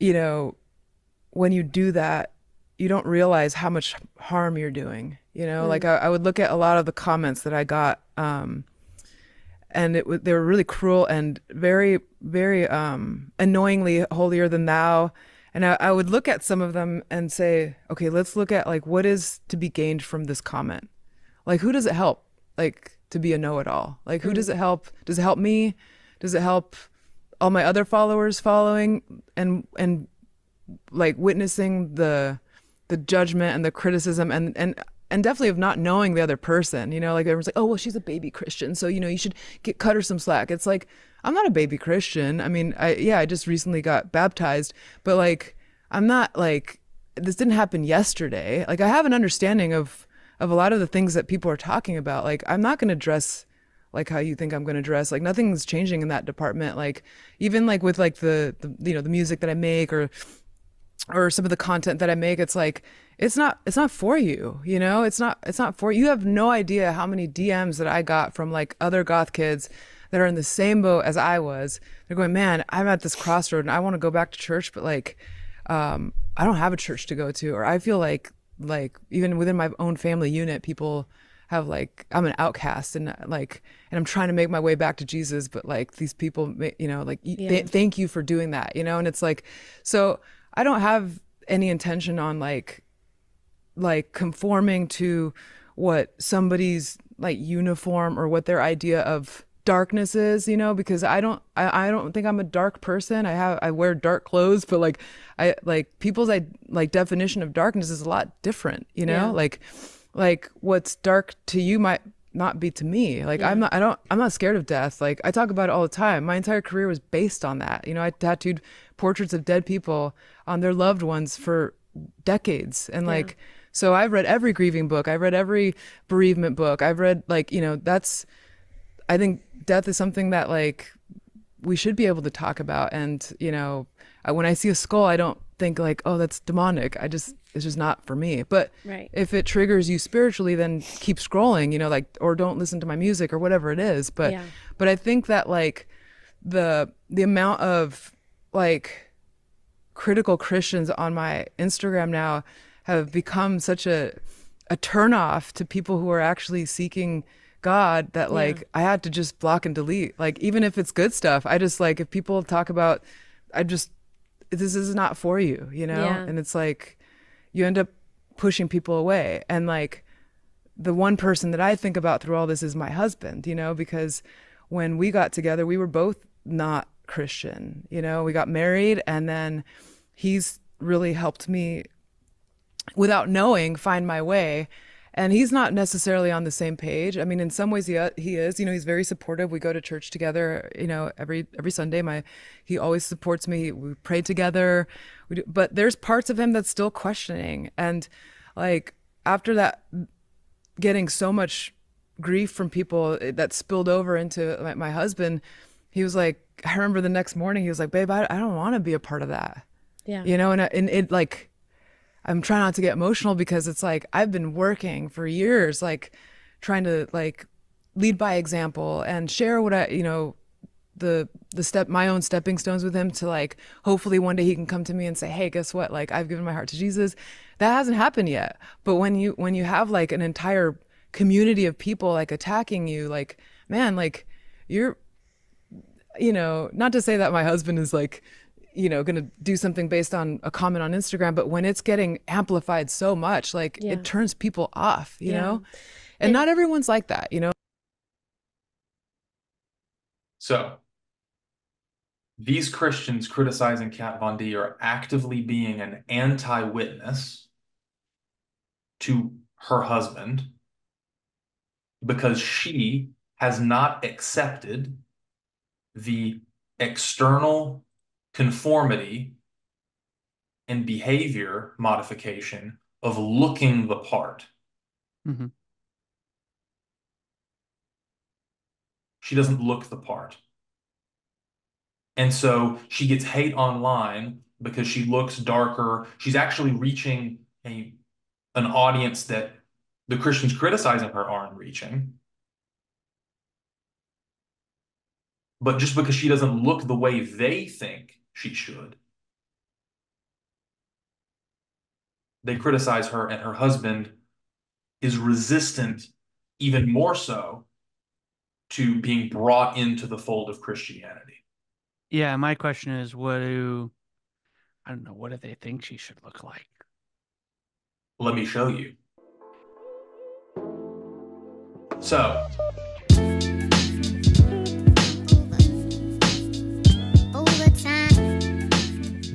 you know, when you do that, you don't realize how much harm you're doing, you know. Like I would look at a lot of the comments that I got, and they were really cruel and very, very annoyingly holier than thou. And I would look at some of them and say, okay, let's look at like what is to be gained from this comment. Like, who does it help? Like, to be a know-it-all. Like, who does it help? Does it help me? Does it help all my other followers following and like witnessing the judgment and the criticism and definitely of not knowing the other person, you know? Like, everyone's like, oh, well, she's a baby Christian, so, you know, you should cut her some slack. It's like, I'm not a baby Christian. I mean, I just recently got baptized, but like, I'm not like, this didn't happen yesterday. Like, I have an understanding of a lot of the things that people are talking about. Like, I'm not gonna dress like how you think I'm gonna dress. Like, nothing's changing in that department. Like, even like with like the you know, the music that I make or some of the content that I make, it's like, it's not for you, you know? It's not for you. You have no idea how many DMs that I got from like other goth kids that are in the same boat as I was. They're going, man, I'm at this crossroad and I want to go back to church, but like, I don't have a church to go to, or I feel like even within my own family unit, people have like, I'm an outcast and like, and I'm trying to make my way back to Jesus, but like these people, you know, like, thank you for doing that, you know? And it's like, so I don't have any intention on like conforming to what somebody's like uniform or what their idea of darkness is, you know, because I don't think I'm a dark person. I wear dark clothes, but like people's like definition of darkness is a lot different, you know? Like what's dark to you might not be to me. Like I'm not scared of death. Like, I talk about it all the time. My entire career was based on that. You know, I tattooed portraits of dead people on their loved ones for decades, and like, so I've read every grieving book, I've read every bereavement book, I've read, like, you know, I think death is something that like we should be able to talk about. And, you know, when I see a skull, I don't think like, oh, that's demonic. It's just not for me. But if it triggers you spiritually, then keep scrolling, you know, like, or don't listen to my music or whatever it is. But, but I think that like the amount of like critical Christians on my Instagram now have become such a turnoff to people who are actually seeking God that like I had to just block and delete. Like, even if it's good stuff, I just like, if people talk about, this is not for you, you know? And it's like, you end up pushing people away. And like, the one person that I think about through all this is my husband, you know, because when we got together, we were both not Christian, you know? We got married, and then he's really helped me, without knowing, find my way. And he's not necessarily on the same page. I mean, in some ways he is, you know, he's very supportive. We go to church together, you know, every Sunday. He always supports me. We pray together. But there's parts of him that's still questioning. And like, after that, getting so much grief from people that spilled over into my husband, he was like, I remember the next morning, he was like, babe, I don't want to be a part of that. Yeah. You know, and it like, I'm trying not to get emotional, because it's like, I've been working for years, like trying to like lead by example and share what I, you know, my own stepping stones with him, to like, hopefully one day he can come to me and say, hey, guess what? Like, I've given my heart to Jesus. That hasn't happened yet. But when you have like an entire community of people like attacking you, like, man, like you're, you know, not to say that my husband is like, you know, going to do something based on a comment on Instagram, but when it's getting amplified so much, like it turns people off, you know, and not everyone's like that, you know? So these Christians criticizing Kat Von D are actively being an anti-witness to her husband, because she has not accepted the external conformity and behavior modification of looking the part. She doesn't look the part. And so she gets hate online because she looks darker. She's actually reaching an audience that the Christians criticizing her aren't reaching. But just because she doesn't look the way they think she should, they criticize her, and her husband is resistant even more so to being brought into the fold of Christianity. Yeah, my question is, what do they think she should look like? Let me show you. So